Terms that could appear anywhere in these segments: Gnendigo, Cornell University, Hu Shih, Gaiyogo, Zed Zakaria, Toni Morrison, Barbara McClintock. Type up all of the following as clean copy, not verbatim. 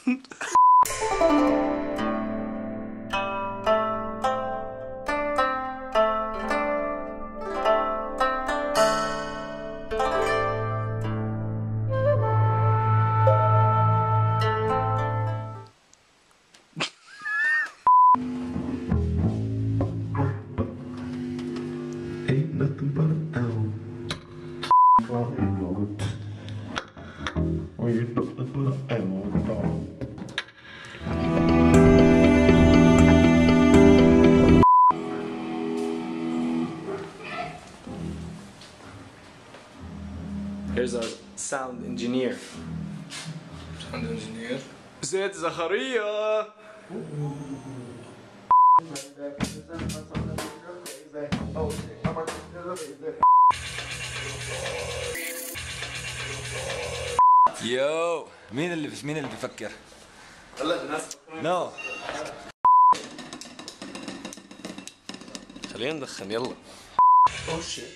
Ain't nothing but an owl. Problem, or you nothing but an owl. Here's our sound engineer. Sound engineer? Zed Zakaria! Yo! مين اللي بيفكر؟ هلا الناس نو خلينا ندخن يلا. Oh shit.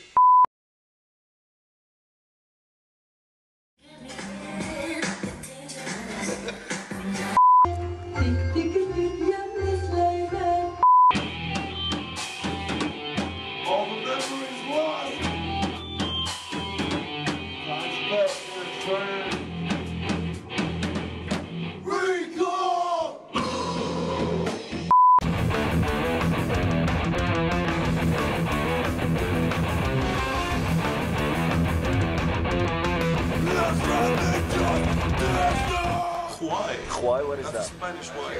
Why? What is that? Spanish word.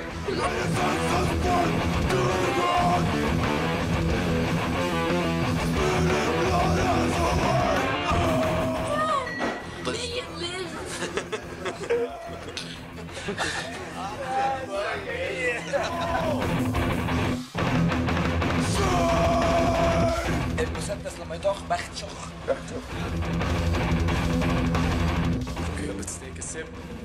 Let's take a sip.